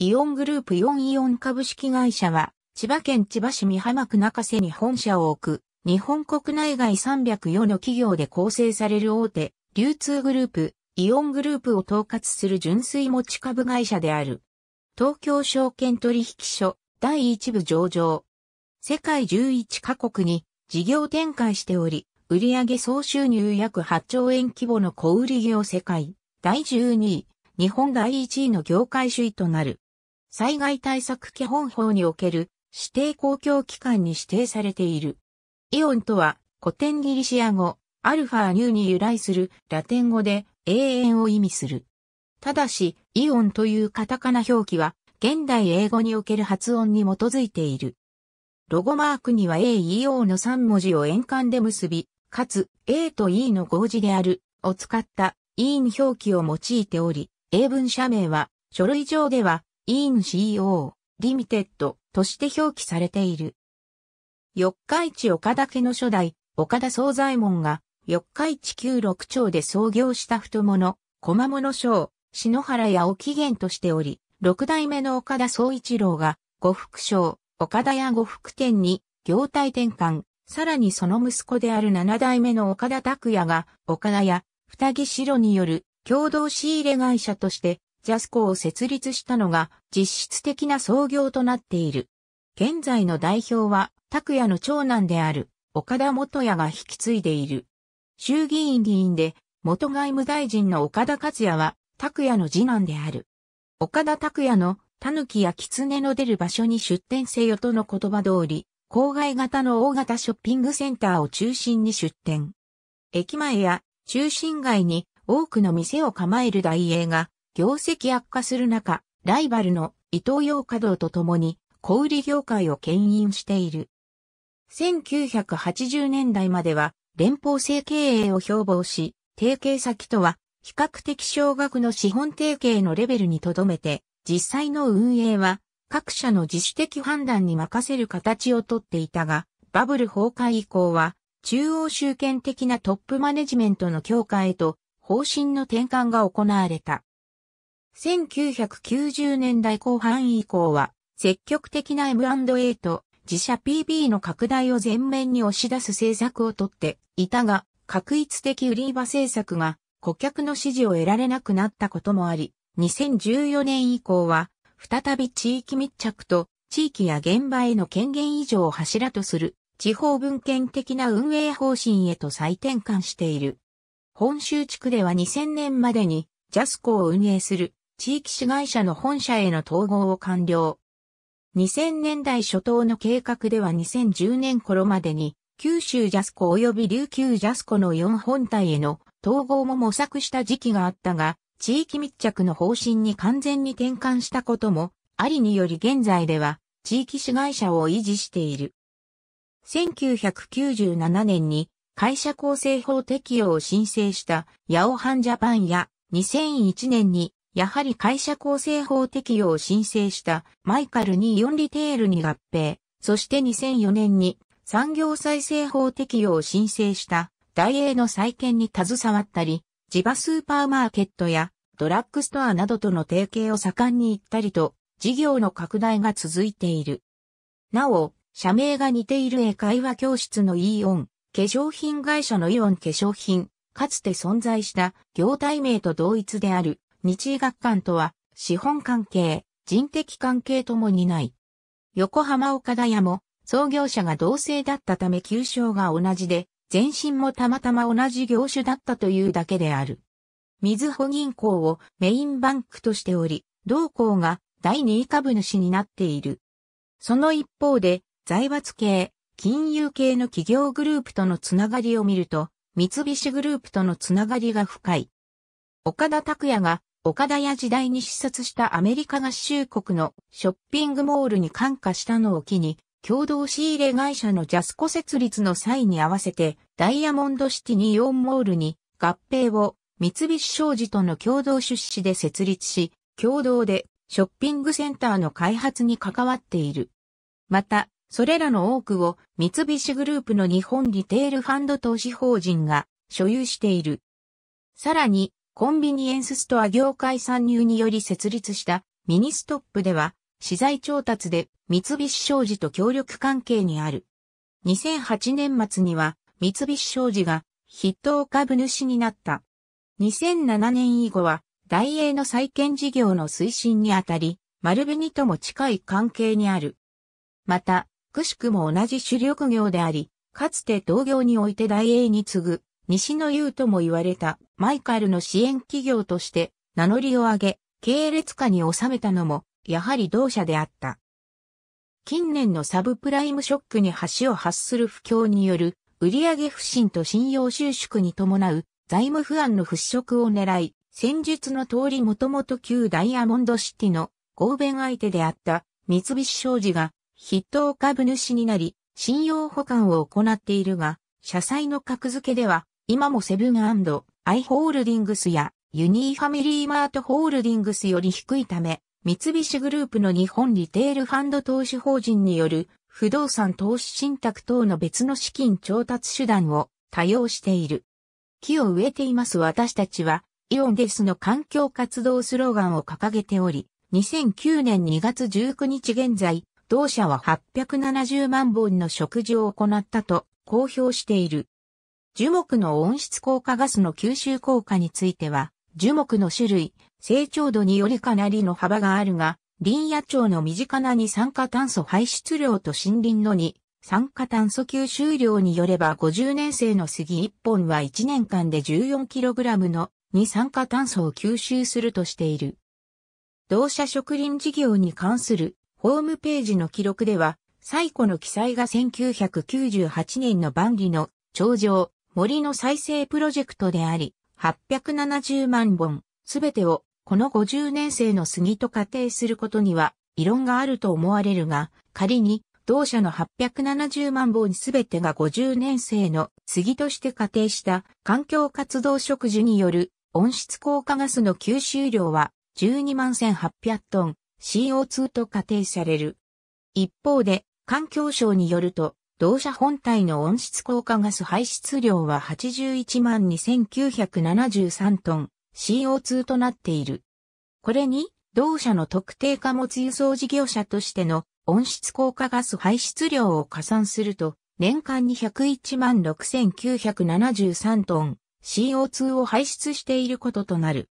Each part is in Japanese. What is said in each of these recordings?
イオングループイオンイオン株式会社は、千葉県千葉市美浜区中瀬に本社を置く、日本国内外304の企業で構成される大手、流通グループ、イオングループを統括する純粋持ち株会社である。東京証券取引所、第一部上場。世界11カ国に事業展開しており、売上総収入約8兆円規模の小売業世界第12位、日本第1位の業界首位となる。災害対策基本法における指定公共機関に指定されている。イオンとは古典ギリシア語、アルファニューに由来するラテン語で永遠を意味する。ただし、イオンというカタカナ表記は現代英語における発音に基づいている。ロゴマークには AEO の3文字を円環で結び、かつ A と E の合字であるを使った イーン表記を用いており、英文社名は書類上ではイーン CO、リミテッドとして表記されている。四日市岡田家の初代岡田惣左衛門が四日市旧六町で創業した太物、小物商、篠原屋を起源としており、六代目の岡田総一郎が呉服商、岡田屋呉服店に業態転換。さらにその息子である七代目の岡田拓也が、岡田屋、二木白による共同仕入れ会社として、ジャスコを設立したのが実質的な創業となっている。現在の代表は、拓也の長男である岡田元也が引き継いでいる。衆議院議員で、元外務大臣の岡田克也は、拓也の次男である。岡田拓也の、狸や狐の出る場所に出店せよとの言葉通り、郊外型の大型ショッピングセンターを中心に出店。駅前や中心街に多くの店を構えるダイエーが業績悪化する中、ライバルのイトーヨーカドーと共に小売業界を牽引している。1980年代までは連邦制経営を標榜し、提携先とは比較的少額の資本提携のレベルにとどめて、実際の運営は各社の自主的判断に任せる形をとっていたが、バブル崩壊以降は、中央集権的なトップマネジメントの強化へと、方針の転換が行われた。1990年代後半以降は、積極的な M&A と自社 PB の拡大を前面に押し出す政策をとっていたが、画一的売り場政策が顧客の支持を得られなくなったこともあり、2014年以降は、再び地域密着と地域や現場への権限移譲を柱とする地方分権的な運営方針へと再転換している。本州地区では2000年までにジャスコを運営する地域子会社の本社への統合を完了。2000年代初頭の計画では2010年頃までに九州ジャスコ及び琉球ジャスコの4本体への統合も模索した時期があったが、地域密着の方針に完全に転換したこともありにより現在では地域子会社を維持している。1997年に会社構成法適用を申請したヤオハンジャパンや2001年にやはり会社構成法適用を申請したマイカル24リテールに合併、そして2004年に産業再生法適用を申請したダイエーの再建に携わったり、地場スーパーマーケットやドラッグストアなどとの提携を盛んに行ったりと事業の拡大が続いている。なお、社名が似ている英会話教室のイオン、化粧品会社のイオン化粧品、かつて存在した業態名と同一である日医学館とは資本関係、人的関係ともにない。横浜岡田屋も創業者が同姓だったため旧姓が同じで、前身もたまたま同じ業種だったというだけである。みずほ銀行をメインバンクとしており、同行が第2位株主になっている。その一方で、財閥系、金融系の企業グループとのつながりを見ると、三菱グループとのつながりが深い。岡田拓也が岡田屋時代に視察したアメリカ合衆国のショッピングモールに感化したのを機に、共同仕入れ会社のジャスコ設立の際に合わせてダイヤモンドシティにイオンモールに合併を三菱商事との共同出資で設立し、共同でショッピングセンターの開発に関わっている。また、それらの多くを三菱グループの日本リテールファンド投資法人が所有している。さらに、コンビニエンスストア業界参入により設立したミニストップでは、資材調達で三菱商事と協力関係にある。2008年末には、三菱商事が筆頭株主になった。2007年以後は、ダイエーの再建事業の推進にあたり、丸紅とも近い関係にある。また、くしくも同じ主力業であり、かつて同業においてダイエーに次ぐ、西の雄とも言われたマイカルの支援企業として名乗りを上げ、系列下に収めたのも、やはり同社であった。近年のサブプライムショックに橋を発する不況による売上不振と信用収縮に伴う財務不安の払拭を狙い、先述の通りもともと旧ダイヤモンドシティの合弁相手であった三菱商事が筆頭株主になり、信用保管を行っているが、社債の格付けでは今もセブン&アイ・ホールディングスやユニーファミリーマートホールディングスより低いため、三菱グループの日本リテールファンド投資法人による不動産投資信託等の別の資金調達手段を多用している。木を植えています私たちはイオンですの環境活動スローガンを掲げており、2009年2月19日現在、同社は870万本の植樹を行ったと公表している。樹木の温室効果ガスの吸収効果については、樹木の種類、成長度によりかなりの幅があるが、林野庁の身近な二酸化炭素排出量と森林の二酸化炭素吸収量によれば50年生の杉1本は1年間で 14kg の二酸化炭素を吸収するとしている。同社植林事業に関するホームページの記録では、最古の記載が1998年の万里の長城森の再生プロジェクトであり、870万本すべてをこの50年生の杉と仮定することには異論があると思われるが、仮に同社の870万本すべてが50年生の杉として仮定した環境活動植樹による温室効果ガスの吸収量は12万1800トン CO2 と仮定される。一方で環境省によると同社本体の温室効果ガス排出量は81万2973トン。CO2 となっている。これに、同社の特定貨物輸送事業者としての温室効果ガス排出量を加算すると、年間に101万6973トン CO2 を排出していることとなる。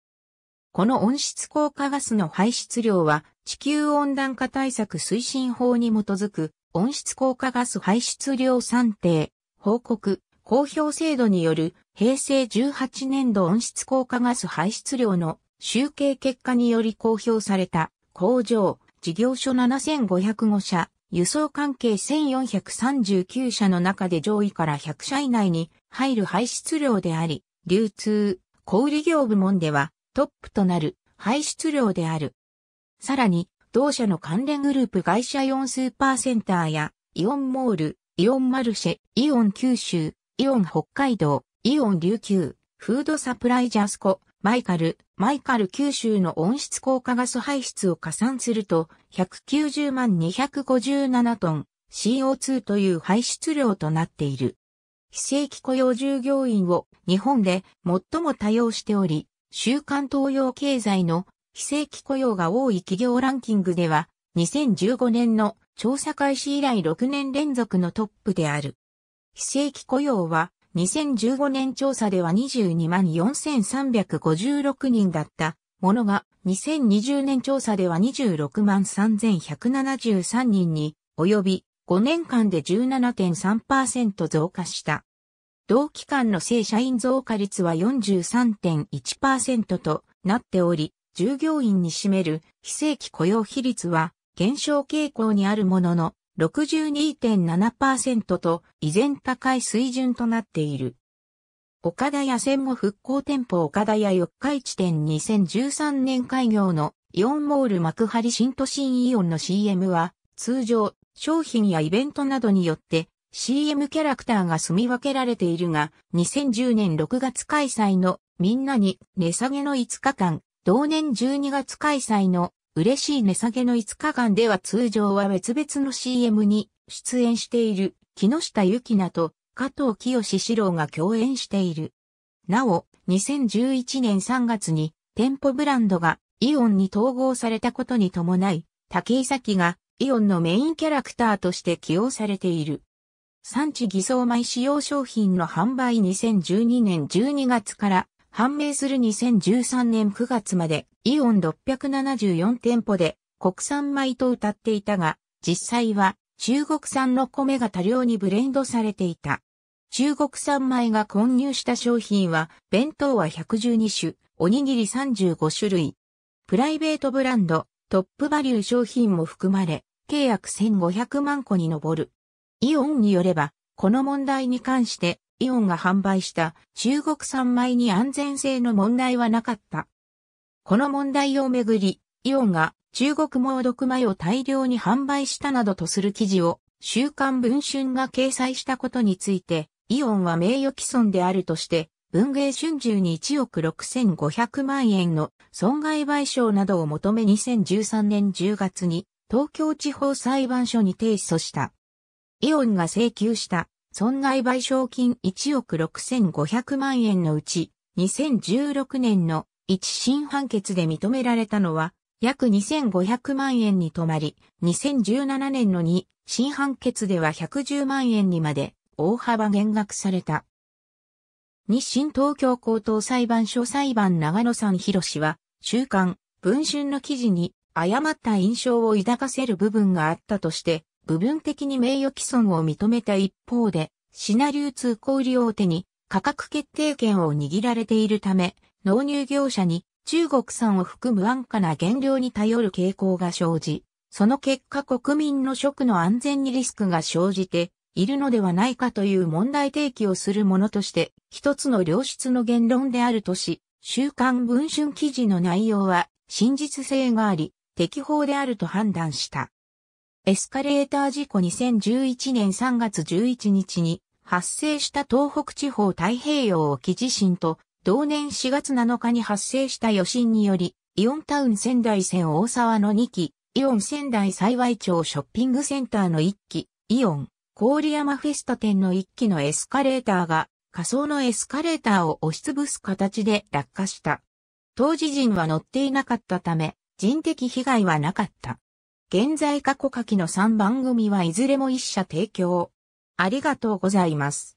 この温室効果ガスの排出量は、地球温暖化対策推進法に基づく温室効果ガス排出量算定、報告、公表制度による平成18年度温室効果ガス排出量の集計結果により公表された工場、事業所7505社、輸送関係1439社の中で上位から100社以内に入る排出量であり、流通、小売業部門ではトップとなる排出量である。さらに、同社の関連グループ会社イオンスーパーセンターやイオンモール、イオンマルシェ、イオン九州、イオン北海道、イオン琉球、フードサプライジャスコ、マイカル九州の温室効果ガス排出を加算すると、190万257トン CO2 という排出量となっている。非正規雇用従業員を日本で最も多用しており、週刊東洋経済の非正規雇用が多い企業ランキングでは、2015年の調査開始以来6年連続のトップである。非正規雇用は2015年調査では22万4356人だったものが2020年調査では26万3173人に及び5年間で 17.3% 増加した。同期間の正社員増加率は 43.1% となっており、従業員に占める非正規雇用比率は減少傾向にあるものの、62.7% と依然高い水準となっている。岡田屋戦後復興店舗岡田屋四日市店2013年開業のイオンモール幕張新都心イオンの CM は通常商品やイベントなどによって CM キャラクターが住み分けられているが2010年6月開催のみんなに値下げの5日間、同年12月開催の嬉しい値下げの5日間では通常は別々の CM に出演している木下ゆきなと加藤清史郎が共演している。なお、2011年3月に店舗ブランドがイオンに統合されたことに伴い、武井咲がイオンのメインキャラクターとして起用されている。産地偽装米使用商品の販売2012年12月から判明する2013年9月までイオン674店舗で国産米と謳っていたが、実際は中国産の米が多量にブレンドされていた。中国産米が混入した商品は、弁当は112種、おにぎり35種類。プライベートブランド、トップバリュー商品も含まれ、計約1500万個に上る。イオンによれば、この問題に関して、イオンが販売した中国産米に安全性の問題はなかった。この問題をめぐり、イオンが中国猛毒米を大量に販売したなどとする記事を、週刊文春が掲載したことについて、イオンは名誉毀損であるとして、文藝春秋に1億6500万円の損害賠償などを求め2013年10月に東京地方裁判所に提訴した。イオンが請求した損害賠償金1億6500万円のうち2016年の一審判決で認められたのは約2500万円に止まり2017年の二審判決では110万円にまで大幅減額された。日清東京高等裁判所裁判長野さん弘は週刊文春の記事に誤った印象を抱かせる部分があったとして部分的に名誉毀損を認めた一方で、シナ流通小売大手に価格決定権を握られているため、納入業者に中国産を含む安価な原料に頼る傾向が生じ、その結果国民の食の安全にリスクが生じているのではないかという問題提起をするものとして、一つの良質の言論であるとし、週刊文春記事の内容は真実性があり、適法であると判断した。エスカレーター事故2011年3月11日に発生した東北地方太平洋沖地震と同年4月7日に発生した余震によりイオンタウン仙台線大沢の2期、イオン仙台幸町ショッピングセンターの1期、イオン郡山フェスタ店の1期のエスカレーターが仮想のエスカレーターを押しつぶす形で落下した。当事人は乗っていなかったため人的被害はなかった。現在過去書きの3番組はいずれも1社提供。ありがとうございます。